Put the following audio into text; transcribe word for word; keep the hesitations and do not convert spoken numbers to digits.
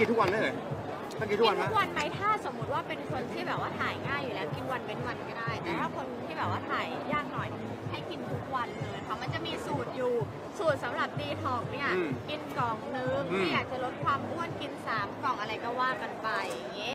กินทุกวันได้เลยต้องกินทุกวันไหมทุกวันไหมถ้าสมมติว่าเป็นคนที่แบบว่าถ่ายง่ายอยู่แล้วกินวันเป็นวันก็ได้แต่ถ้าคนที่แบบว่าถ่ายยากหน่อยให้กินทุกวันเลยเพราะมันจะมีสูตรอยู่สูตรสำหรับดีท็อกเนี่ยกินกล่องนึงที่อยากจะลดความอ้วนกินสามกล่องอะไรก็ว่ากันไปอย่างเงี้ย